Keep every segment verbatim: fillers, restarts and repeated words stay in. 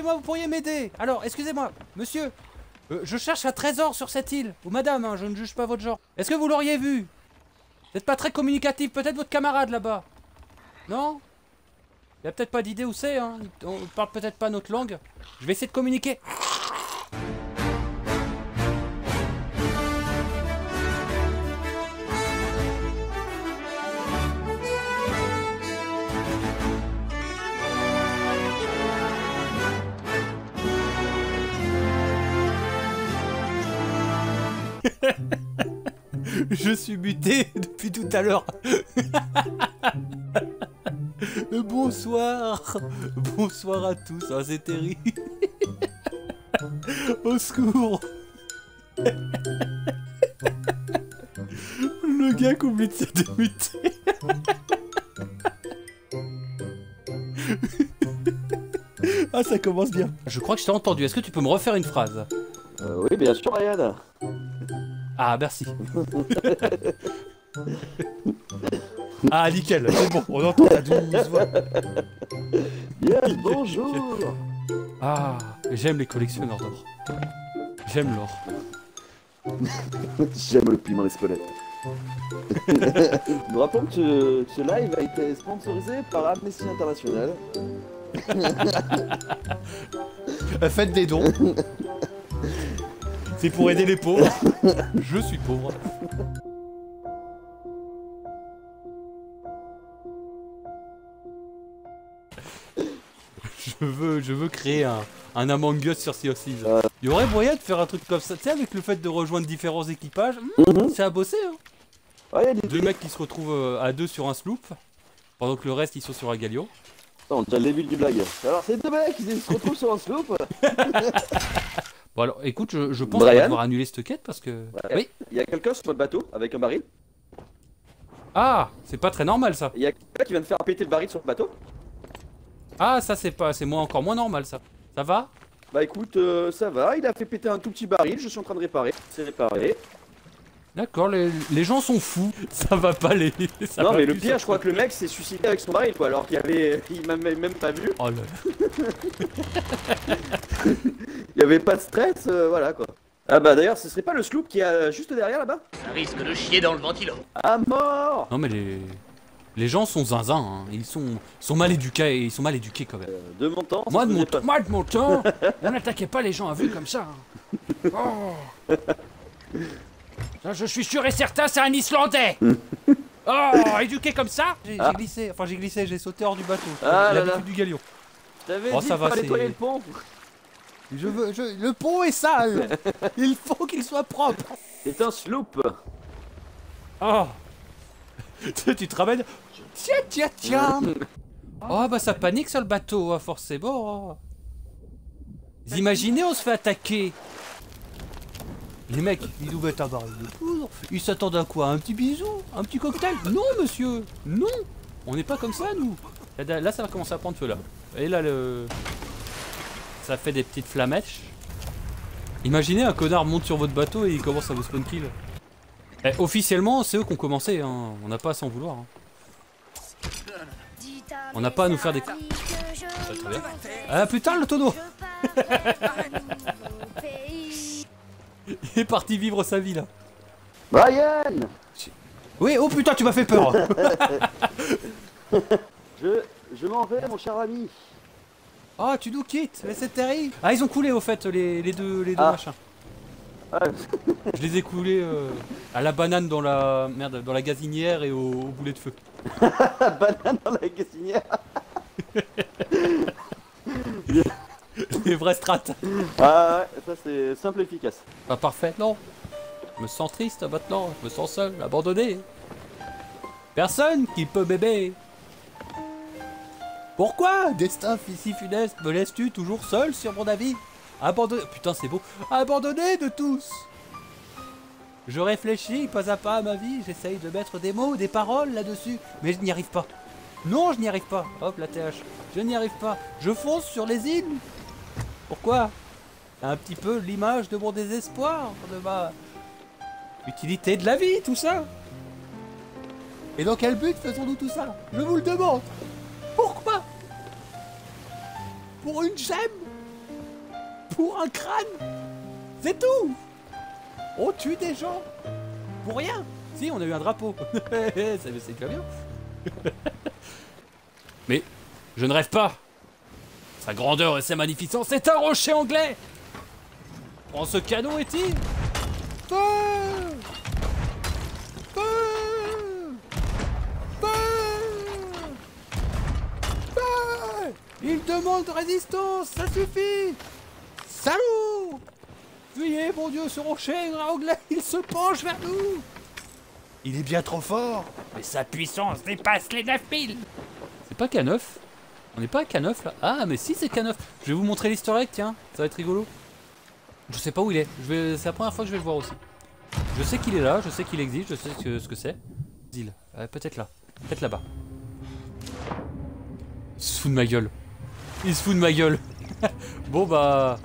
excusez-moi, vous pourriez m'aider? Alors, excusez-moi, monsieur, euh, je cherche un trésor sur cette île. Ou madame, hein, je ne juge pas votre genre. Est-ce que vous l'auriez vu? Vous n'êtes pas très communicatif, peut-être votre camarade là-bas. Non? Il a peut-être pas d'idée où c'est, hein. On parle peut-être pas notre langue. Je vais essayer de communiquer. Je suis buté depuis tout à l'heure. Bonsoir. Bonsoir à tous. Ah, c'est terrible. Au secours. Le gars qui oublie de se débuter. Ah, ça commence bien. Je crois que je t'ai entendu. Est-ce que tu peux me refaire une phrase? euh, Oui, bien sûr, Ryan. Ah, merci. Ah, nickel, c'est bon, on entend la douce voix. Yes, bonjour. Ah, j'aime les collectionneurs d'or. J'aime l'or. J'aime le piment et squelettes. Nous rappelons que ce, ce live a été sponsorisé par Amnesty International. Faites des dons. C'est pour aider les pauvres. Je suis pauvre. Je veux, je veux créer un, un Among Us sur Sea of Seas. Euh... Il y aurait moyen de faire un truc comme ça, tu sais, avec le fait de rejoindre différents équipages. Mmh, mm-hmm. C'est à bosser, hein. Ouais, y a des... Deux mecs qui se retrouvent à deux sur un sloop, pendant que le reste, ils sont sur un galion. Non, déjà le début du blague. Alors, c'est deux mecs, ils se retrouvent sur un sloop. Bon alors, écoute, je, je pense qu'on va devoir annuler cette quête parce que... Brian. Oui. Il y a quelqu'un sur le bateau avec un baril. Ah, c'est pas très normal ça. Il y a quelqu'un qui vient de faire péter le baril sur le bateau. Ah, ça c'est pas, c'est moins, encore moins normal ça. Ça va? Bah écoute, euh, ça va, il a fait péter un tout petit baril, je suis en train de réparer. C'est réparé. D'accord, les, les gens sont fous. Ça va pas les... Ça non mais le pire, je crois que le mec s'est suicidé avec son baril quoi, alors qu'il avait... Il m'a même pas vu. Oh là. Il y avait pas de stress, euh, voilà quoi. Ah bah d'ailleurs, ce serait pas le sloop qui est juste derrière là-bas? Ça risque de chier dans le ventilo. À mort. Non mais les... Les gens sont zinzins, hein. Ils sont, sont mal éduqués, ils sont mal éduqués quand même. Euh, de mon temps, moi de mon, pas. moi de mon temps, n'attaquez pas les gens à vue comme ça. Hein. Oh. Ça, je suis sûr et certain, c'est un Islandais. Oh, éduqué comme ça. J'ai ah. glissé, enfin j'ai glissé, j'ai sauté hors du bateau. Ah là là. Du galion. T'avais oh, dit ça va, nettoyer le pont. Je veux, je... Le pont est sale. Il faut qu'il soit propre. C'est un sloop. Oh. Tu te ramènes. Tiens, tiens, tiens. Oh bah ça panique sur le bateau, forcément. Vous imaginez, on se fait attaquer. Les mecs, ils nous mettent un baril de poudre. Ils s'attendent à quoi? Un petit bisou? Un petit cocktail? Non, monsieur. Non. On n'est pas comme ça, nous. Là, ça va commencer à prendre feu, là. Et là, le... Ça fait des petites flamèches. Imaginez, un connard monte sur votre bateau et il commence à vous spawn kill. Eh, officiellement, c'est eux qui ont commencé, hein. On n'a pas à s'en vouloir. Hein. On n'a pas à nous faire des... Ah putain, le tonneau. Il est parti vivre sa vie, là. Brian. Oui, oh putain, tu m'as fait peur. Je, je m'en vais, mon cher ami. Oh, tu nous quittes, mais c'est terrible. Ah, ils ont coulé, au fait, les, les deux, les deux ah. machins. Je les ai coulés euh, à la banane dans la merde, dans la gazinière et au, au boulet de feu. La banane dans la gazinière. Les vrais strates. Ah ouais, ça c'est simple et efficace. Pas parfait, non. Je me sens triste maintenant, je me sens seul, abandonné. Personne qui peut m'aimer. Pourquoi, destin si funeste, me laisses-tu toujours seul sur mon avis? Abandonné... Putain, c'est beau. Abandonné de tous. Je réfléchis pas à pas à ma vie. J'essaye de mettre des mots, des paroles là-dessus. Mais je n'y arrive pas. Non, je n'y arrive pas. Hop, la T H. Je n'y arrive pas. Je fonce sur les îles. Pourquoi? Un petit peu l'image de mon désespoir, de ma... utilité de la vie, tout ça. Et dans quel but faisons-nous tout ça? Je vous le demande. Pourquoi? Pour une gemme? pour un crâne. C'est tout. On tue des gens. Pour rien. Si, on a eu un drapeau. C'est déjà bien. Mais je ne rêve pas. Sa grandeur et sa magnificence, c'est un rocher anglais. Prends ce canon et tire. Il demande résistance, ça suffit. Salut. Fuyez, mon Dieu, ce rocher anglais, il se penche vers nous. Il est bien trop fort. Mais sa puissance dépasse les neuf mille. C'est pas K neuf? On n'est pas à K neuf là? Ah mais si, c'est K neuf. Je vais vous montrer l'easter egg, tiens, ça va être rigolo. Je sais pas où il est, vais... c'est la première fois que je vais le voir aussi. Je sais qu'il est là, je sais qu'il existe, je sais ce que c'est. Île, euh, peut-être là, peut-être là-bas. Il se fout de ma gueule. Il se fout de ma gueule. Bon bah...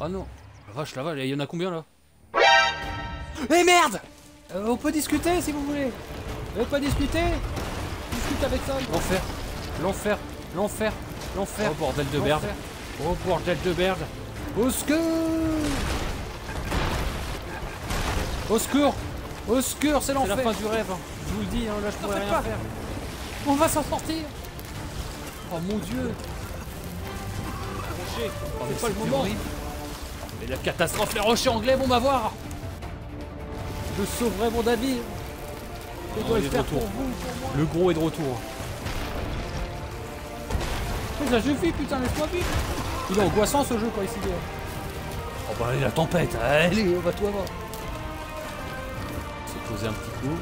Oh non. La vache, la vache, il y en a combien là? Eh merde, euh, on peut discuter si vous voulez. On peut discuter. Discute avec ça. L'enfer, l'enfer, l'enfer, l'enfer. Oh bordel de merde. Oh bordel de merde. Au secours. Au secours. Au secours, c'est l'enfer. C'est la fin du rêve. Hein. Je vous le dis, hein, là je pourrais rien pas faire. On va s'en sortir. Oh mon Dieu. Rocher, oh, c'est pas le moment. Horrible. Mais la catastrophe, les rochers anglais vont m'avoir. Je sauverai mon navire. Je dois le faire pour vous, pour moi. Le gros est de retour. Mais ça suffit, putain, laisse-moi vivre. Il est angoissant ce jeu quand il s'y vient. Oh bah allez, la tempête, allez, on va tout avoir. On s'est posé un petit coup.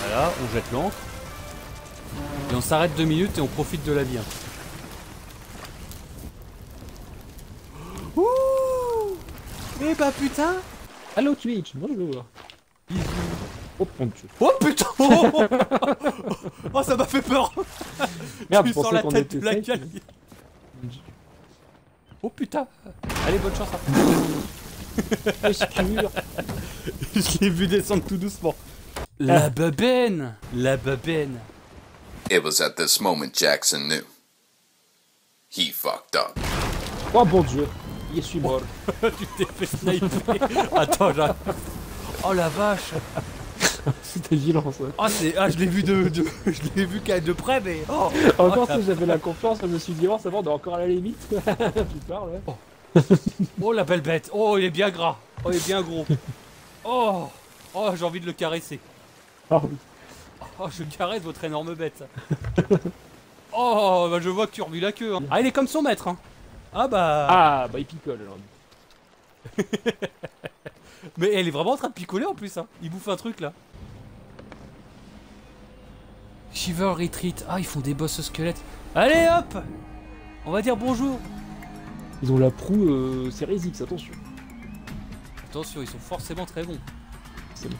Voilà, on jette l'ancre. Et on s'arrête deux minutes et on profite de la vie. Ouh. Eh bah putain. Allo Twitch, bonjour. Bisous. Oh, oh putain. Oh, oh, oh, oh, ça m'a fait peur. Merde, tu sens la tête de la gueule. Oh putain. Allez, bonne chance. Hein. Je l'ai vu descendre tout doucement. La babaine. La babaine. It was at this moment Jackson knew. He fucked up. Oh bon Dieu, il est mort. Tu t'es fait sniper. Attends, là. Oh la vache. C'était violent ça. Oh, ah, je l'ai vu de, de... je l'ai vu de près, mais... Oh. Encore si j'avais la confiance, je me suis dit, oh, ça va, on est encore à la limite. Tu parles, ouais. Oh. Oh, la belle bête. Oh, il est bien gras. Oh, il est bien gros. Oh, oh, j'ai envie de le caresser. Oh, oui. Oh, je caresse votre énorme bête. Oh, bah je vois que tu remues la queue. Hein. Ah, il est comme son maître. Hein. Ah bah... Ah, bah il picole alors. Mais elle est vraiment en train de picoler en plus. Hein. Il bouffe un truc là. Shiver Retreat. Ah, ils font des boss squelettes. Allez hop. On va dire bonjour. Ils ont la proue euh, série X, attention. Attention, ils sont forcément très bons. C'est bon.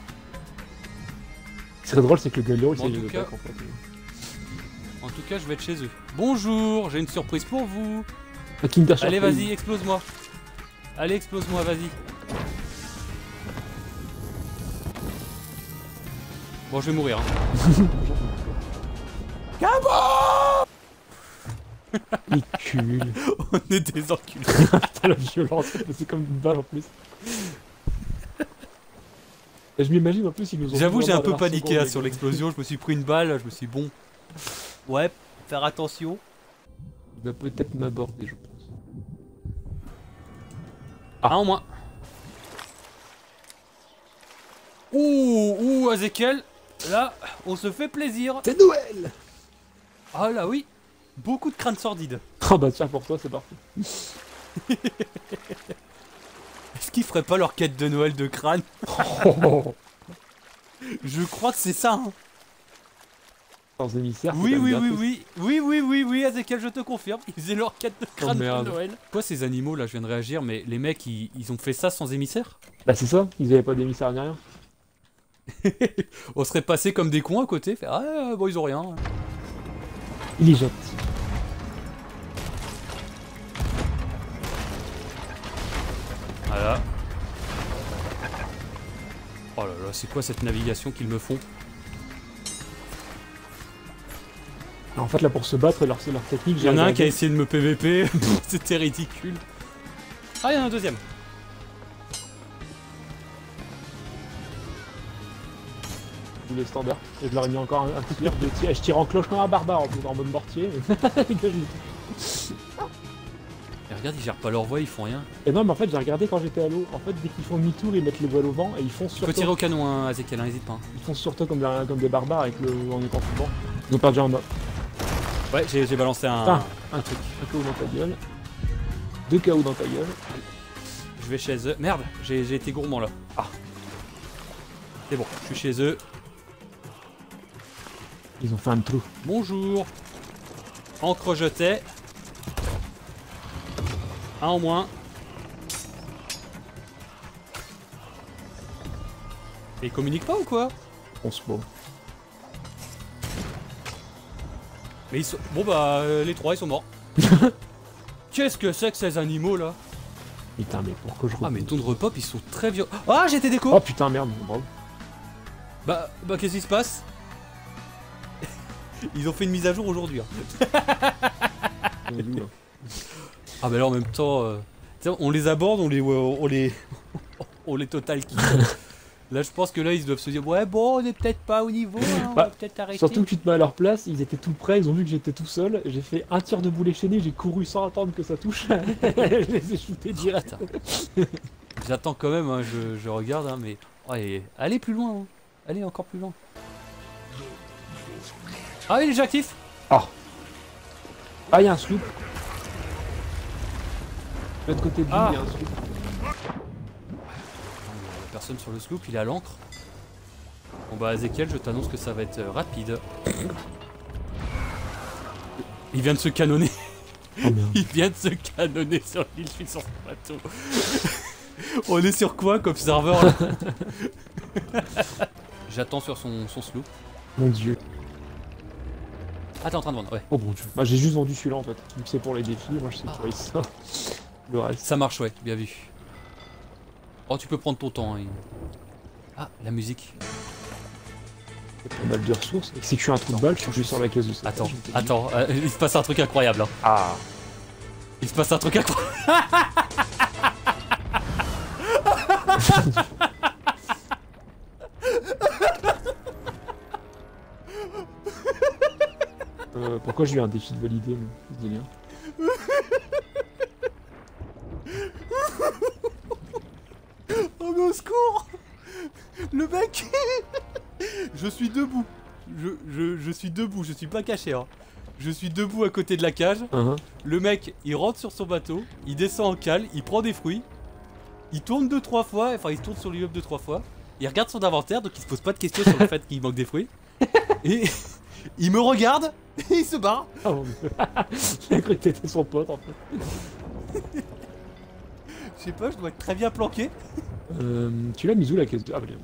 Ce qui serait drôle, c'est que le Gallo, il s'est mis le pack en fait. En tout cas, je vais être chez eux. Bonjour, j'ai une surprise pour vous. Un Kinder Surprise. Allez, vas-y, explose-moi. Allez, explose-moi, vas-y. Bon, je vais mourir. Hein. Cabot. Il cule. On est des enculés. T'as la violence, c'est comme une balle en plus. Et je m'imagine en plus ils nous ont... J'avoue, j'ai un peu paniqué là, sur l'explosion, je me suis pris une balle, je me suis dit bon... Ouais, faire attention. Il va peut-être m'aborder, je pense. Ah, un au moins. Ouh, ouh, Azechiel, là, on se fait plaisir. C'est Noël. Ah là oui, beaucoup de crânes sordides. Oh bah tiens, pour toi, c'est parfait. Est-ce qu'ils feraient pas leur quête de Noël de crâne? Oh. Je crois que c'est ça. Hein. Sans émissaire. Oui, oui, oui, oui, oui, oui, oui, oui, Azechiel, je te confirme. Ils faisaient leur quête de crâne oh, de Noël. Quoi, ces animaux là, je viens de réagir, mais les mecs, ils, ils ont fait ça sans émissaire? Bah, c'est ça, ils avaient pas d'émissaire ni rien. On serait passé comme des cons à côté, fait, ah, bon, ils ont rien. Il les jette. Voilà. Oh là là, c'est quoi cette navigation qu'ils me font? En fait là pour se battre, leur, leur technique... Il y en a un qui a essayé de me P V P, c'était ridicule. Ah, il y en a un deuxième. Les standards. Et je leur ai mis encore un, un petit merde de tir. Et je tire en cloche comme un barbare en faisant en mode mortier. Et regarde, ils gèrent pas leur voie, ils font rien. Et non, mais en fait, j'ai regardé quand j'étais à l'eau. En fait, dès qu'ils font demi-tour, ils mettent les voiles au vent et ils font sur toi. Tu peux tirer au canon, hein, Azechiel, n'hésite pas. Ils font sur toi comme, comme des barbares avec le, en étant sous le vent. Ils ont perdu un mode. Ouais, j'ai balancé un... Enfin, un truc. Un K O dans ta gueule. Deux K O dans ta gueule. Je vais chez eux. Merde, j'ai été gourmand là. Ah. C'est bon, je suis chez eux. Ils ont fait un trou. Bonjour. Encre jetée. Un en moins. Et ils communiquent pas ou quoi? On se bat. Mais ils sont... Bon bah euh, les trois ils sont morts. Qu'est-ce que c'est que ces animaux là? Putain mais pourquoi je... Ah mais Thunderpop ils sont très violents. Ah j'étais déco. Oh putain merde, bravo. Bah, bah qu'est-ce qui se passe? Ils ont fait une mise à jour aujourd'hui. Hein. Ah bah là en même temps, euh, on les aborde, on les, on les, on les total kick. Là je pense que là ils doivent se dire ouais bon on est peut-être pas au niveau, hein, on bah, va peut-être arrêter. Surtout que tu te mets à leur place, ils étaient tout près, ils ont vu que j'étais tout seul, j'ai fait un tir de boulet chaîné, j'ai couru sans attendre que ça touche, je les ai shootés direct. J'attends quand même, hein, je, je regarde, hein, mais oh, allez, allez plus loin, hein. Allez encore plus loin. Ah il est déjà actif. Ah Ah il y a un sloop. De l'autre côté de lui il ah. y a un sloop. Personne sur le sloop, il est à l'ancre. Bon bah Azechiel, je t'annonce que ça va être rapide. Il vient de se canonner. Oh, il vient de se canonner sur l'île, je suis sur ce bateau. On est sur quoi comme serveur là? J'attends sur son, son sloop. Mon dieu. Ah t'es en train de vendre, ouais. Oh bon dieu. Bah j'ai juste vendu celui-là en fait. Vu que c'est pour les défis, moi je sais ah. ça. Le reste. Ça marche ouais, bien vu. Oh tu peux prendre ton temps. Hein. Ah la musique. C'est pas mal de ressources. Et si je suis un trou de balle, je suis juste sur la caisse de ça. Attends, attends, euh, il se passe un truc incroyable hein. Ah. Il se passe un truc incroyable. Euh, pourquoi j'ai eu un défi de valider, ce délire? Oh mais au secours! Le mec! Je suis debout. Je, je, je suis debout, je suis pas caché. Hein. Je suis debout à côté de la cage. Uh-huh. Le mec, il rentre sur son bateau, il descend en cale, il prend des fruits, il tourne deux trois fois, enfin il tourne sur l'immeuble deux trois fois, il regarde son inventaire, donc il se pose pas de questions sur le fait qu'il manque des fruits. Et... il me regarde et il se barre. Oh, j'ai cru que t'étais son pote en fait. Je sais pas, je dois être très bien planqué. Euh, tu l'as mis où la caisse de... Ah bah bien.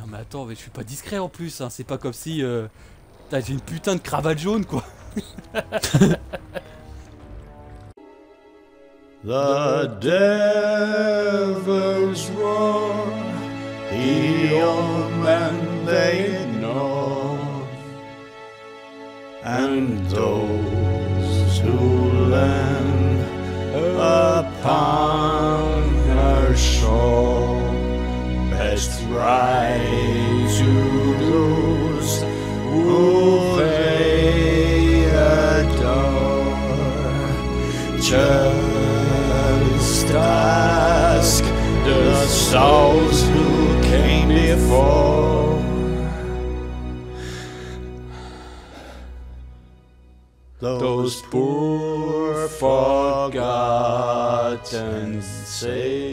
Non mais attends, mais je suis pas discret en plus, hein. C'est pas comme si... Euh... J'ai une putain de cravate jaune quoi. The devil's roar, the old man they ignore. And those who land upon her shore best ride to those who they adore. Just ask the souls who came before. Those poor forgotten sailors.